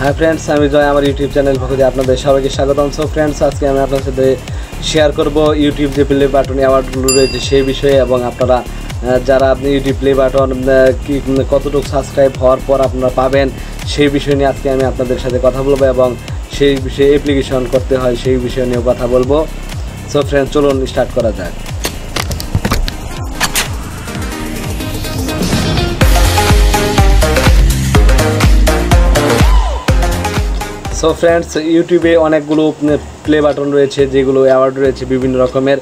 Hi friends আমি জয় আমার YouTube channel পক্ষ থেকে আপনাদের সবাইকে স্বাগতম। সো ফ্রেন্ডস আজকে আমি আপনাদের সাথে শেয়ার করব ইউটিউব যে প্লে বাটন অ্যাওয়ার্ডগুলো রয়েছে সেই বিষয়ে এবং আপনারা যারা আপনি ইউটিউব প্লে বাটন কি কতটুকু সাবস্ক্রাইব হওয়ার পর আপনারা পাবেন সেই বিষয় নিয়ে আজকে আমি আপনাদের সাথে কথা বলবো এবং সেই বিষয়ে অ্যাপ্লিকেশন করতে হয় সেই বিষয় নিয়েও কথা বলবো। সো ফ্রেন্ডস চলুন স্টার্ট করা যাক। সো ফ্রেন্ডস ইউটিউবে অনেকগুলো প্লে বাটন রয়েছে যেগুলো অ্যাওয়ার্ড রয়েছে বিভিন্ন রকমের।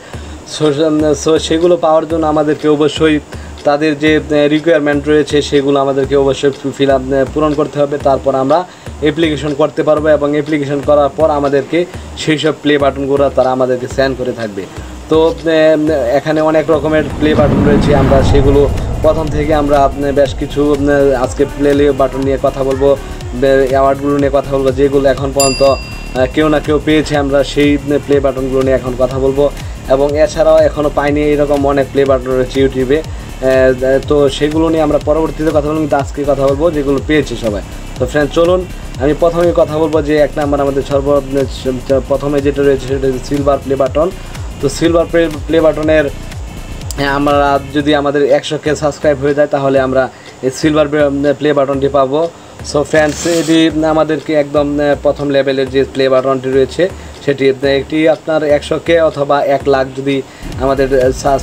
সো সেগুলো পাওয়ার জন্য আমাদেরকে অবশ্যই তাদের যে রিকোয়ারমেন্ট রয়েছে সেগুলো আমাদেরকে অবশ্যই পূরণ করতে হবে, তারপর আমরা অ্যাপ্লিকেশন করতে পারবো এবং অ্যাপ্লিকেশন করার পর আমাদেরকে সেই সব প্লে বাটনগুলো তারা আমাদেরকে সেন্ড করে থাকবে। তো এখানে অনেক রকমের প্লে বাটন রয়েছে, আমরা সেগুলো প্রথম থেকে আমরা বেশ কিছু আজকে প্লে বাটন নিয়ে কথা বলবো, অ্যাওয়ার্ডগুলো নিয়ে কথা বলবো যেগুলো এখন পর্যন্ত কেউ না কেউ পেয়েছে। আমরা সেই প্লে বাটনগুলো নিয়ে এখন কথা বলবো এবং এছাড়াও এখনও পাইনি এরকম অনেক প্লে বাটন রয়েছে ইউটিউবে, তো সেগুলো নিয়ে আমরা পরবর্তীতে কথা বলবো, কিন্তু আজকে কথা বলবো যেগুলো পেয়েছে সবাই। তো ফ্রেন্ড চলুন আমি প্রথমেই কথা বলবো যে এক নাম্বার আমাদের প্রথমে যেটা রয়েছে সেটা হচ্ছে সিলভার প্লে বাটন। তো সিলভার প্লে বাটনের আমরা যদি আমাদের 100K সাবস্ক্রাইব হয়ে যায় তাহলে আমরা এই সিলভার প্লে বাটনটি পাবো। সো ফ্রেন্ডস এটি আমাদেরকে একদম প্রথম লেভেলের যে প্লে বাটনটি রয়েছে সেটি একটি আপনার 100K অথবা 1,00,000 যদি আমাদের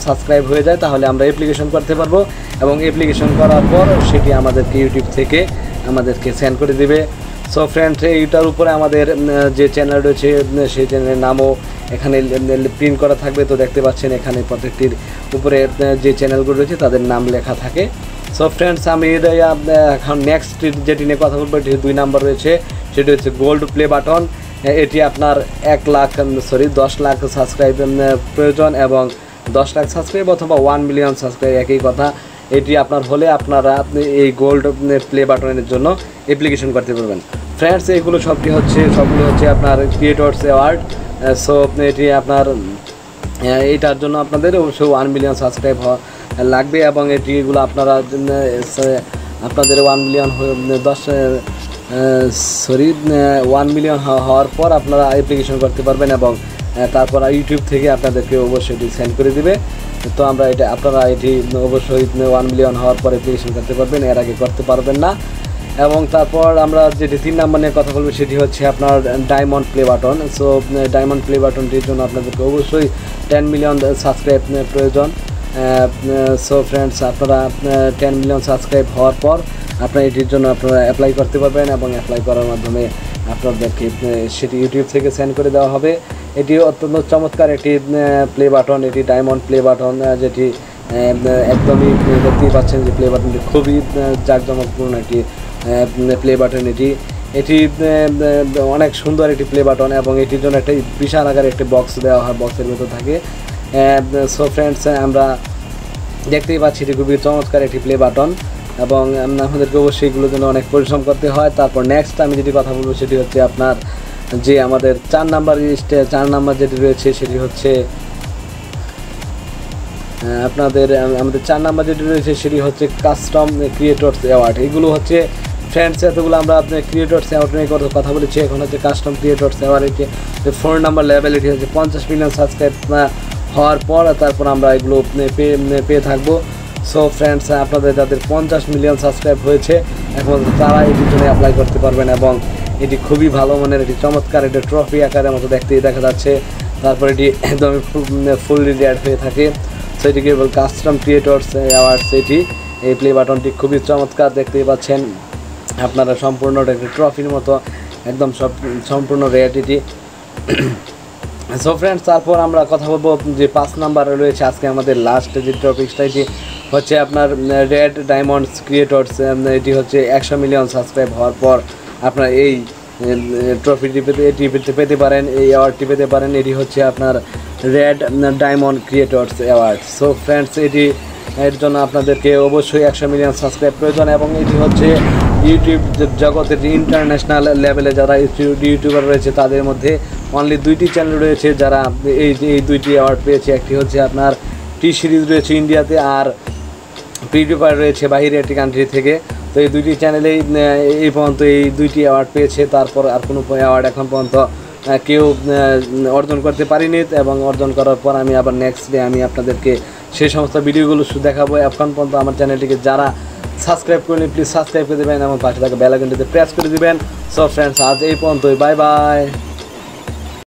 সাবস্ক্রাইব হয়ে যায় তাহলে আমরা অ্যাপ্লিকেশন করতে পারবো এবং অ্যাপ্লিকেশন করার পর সেটি আমাদেরকে ইউটিউব থেকে আমাদেরকে সেন্ড করে দিবে। সো ফ্রেন্ডস এইটার উপরে আমাদের যে চ্যানেল রয়েছে সেই চ্যানেলের নামও এখানে প্রিন্ট করা থাকবে। তো দেখতে পাচ্ছেন এখানে প্রত্যেকটির উপরে যে চ্যানেলগুলো রয়েছে তাদের নাম লেখা থাকে। সো ফ্রেন্ডস আমি এখন নেক্সট যেটি নিয়ে কথা বলবো এটি 2 নাম্বার রয়েছে, সেটি হচ্ছে গোল্ড প্লে বাটন। এটি আপনার 10,00,000 সাবস্ক্রাইব প্রয়োজন এবং 10,00,000 সাবস্ক্রাইব অথবা 1,000,000 সাবস্ক্রাইব একই কথা। এটি আপনার হলে আপনি এই গোল্ড প্লে বাটনের জন্য অ্যাপ্লিকেশন করতে পারবেন। ফ্রেন্ডস এইগুলো সবগুলো হচ্ছে আপনার ক্রিয়েটরস অ্যাওয়ার্ড। সো এটি এইটার জন্য আপনাদের অবশ্যই 1,000,000 সাবস্ক্রাইব লাগবে এবং এটিগুলো আপনাদের 1,000,000 হওয়ার পর আপনারা অ্যাপ্লিকেশন করতে পারবেন এবং তারপর ইউটিউব থেকে আপনাদেরকে অবশ্যই এটি সেন্ড করে দেবে। তো আপনারা এটি অবশ্যই 1,000,000 হওয়ার পর অ্যাপ্লিকেশন করতে পারবেন, এর আগে করতে পারবেন না। এবং তারপর আমরা যেটি 3 নাম্বার নিয়ে কথা বলবো সেটি হচ্ছে আপনার diamond play button. So diamond play বাটনটির জন্য আপনাদেরকে অবশ্যই 10,000,000 সাবস্ক্রাইব প্রয়োজন। সো ফ্রেন্ডস আপনারা 10,000,000 সাবস্ক্রাইব হওয়ার পর আপনারা এটির জন্য অ্যাপ্লাই করতে পারবেন এবং অ্যাপ্লাই করার মাধ্যমে আপনাদেরকে সেটি ইউটিউব থেকে সেন্ড করে দেওয়া হবে। এটি অত্যন্ত চমৎকার একটি প্লে বাটন, এটি ডায়মন্ড প্লে বাটন, যেটি একদমই দেখতেই পাচ্ছেন যে প্লে বাটনটি খুবই জাঁকজমকপূর্ণ একটি প্লে বাটন। এটি অনেক সুন্দর একটি প্লে বাটন এবং এটির জন্য একটা বিশাল আকার একটি বক্স দেওয়া হয়, বক্সের মতো থাকে। সো ফ্রেন্ডস আমরা দেখতেই পাচ্ছি এটি খুবই চমৎকার একটি প্লে বাটন এবং আমাদেরকে অবশ্যই এগুলোর জন্য অনেক পরিশ্রম করতে হয়। তারপর নেক্সট আমি যেটি কথা বলবো সেটি হচ্ছে আপনার যে আমাদের 4 নাম্বার যেটি রয়েছে সেটি হচ্ছে আমাদের 4 নাম্বার যেটি রয়েছে সেটি হচ্ছে কাস্টম ক্রিয়েটরস অ্যাওয়ার্ড। এগুলো হচ্ছে ফ্রেন্ডস এতগুলো আমরা আপনার ক্রিয়েটরস অ্যাওয়ার্ড নিয়ে কথা বলেছি, এখন হচ্ছে কাস্টম ক্রিয়েটরস অ্যাওয়ার্ড। এটি 4 নাম্বার লেভেল, এটি হচ্ছে 50,000,000 সাবস্ক্রাইব হওয়ার পর তারপর আমরা এগুলো পেয়ে থাকবো। সো ফ্রেন্ডস আপনাদের যাদের 50,000,000 সাবস্ক্রাইব হয়েছে এখন তারা এটির জন্য অ্যাপ্লাই করতে পারবেন এবং এটি খুবই ভালো মানের একটি চমৎকার একটি ট্রফি আকারের মতো দেখা যাচ্ছে। তারপর এটি একদমই ফুললি রেড হয়ে থাকে। সো এটিকে কাস্টম ক্রিয়েটরস অ্যাওয়ার্ডস, এই প্লে বাটনটি খুবই চমৎকার দেখতেই পাচ্ছেন আপনারা, সম্পূর্ণ একটি ট্রফির মতো একদম সম্পূর্ণ রেড এটি। সো ফ্রেন্ডস তারপর আমরা কথা বলবো যে 5 নাম্বারে রয়েছে আজকে আমাদের লাস্ট যে টপিকটা, এটি হচ্ছে আপনার রেড ডায়মন্ডস ক্রিয়েটরস। এটি হচ্ছে 1,000,000 সাবস্ক্রাইব হওয়ার পর আপনার এই ট্রফিটি পেতে পারেন, এই অ্যাওয়ার্ডটি পেতে পারেন। এটি হচ্ছে আপনার red diamond creators award. So friends এর জন্য আপনাদেরকে অবশ্যই 1,000,000 সাবস্ক্রাইব প্রয়োজন এবং এটি হচ্ছে ইউটিউব জগতের ইন্টারন্যাশনাল লেভেলে যারা ইউটিউবার রয়েছে তাদের মধ্যে অনলি 2টি চ্যানেল রয়েছে যারা এই 2টি অ্যাওয়ার্ড পেয়েছে। একটি হচ্ছে আপনার টি সিরিজ রয়েছে ইন্ডিয়াতে আর পিউটিফায়ার রয়েছে বাহিরে একটি কান্ট্রি থেকে। তো এই দুইটি চ্যানেলেই এই পর্যন্ত এই দুইটি অ্যাওয়ার্ড পেয়েছে। তারপর আর কোনো অ্যাওয়ার্ড এখন পর্যন্ত কেউ অর্জন করতে পারিনি, এবং অর্জন করার পর আমি আবার নেক্সট ডে আমি আপনাদেরকে সেই সমস্ত ভিডিওগুলো দেখাবো। এখন পর্যন্ত আমার চ্যানেলটিকে যারা সাবস্ক্রাইব করেনি প্লিজ সাবস্ক্রাইব করে দেবেন এবং পাশে থাকা বেল আইকনটিতে প্রেস করে দেবেন। সো ফ্রেন্ডস, আজ এই পর্যন্তই, বাই বাই।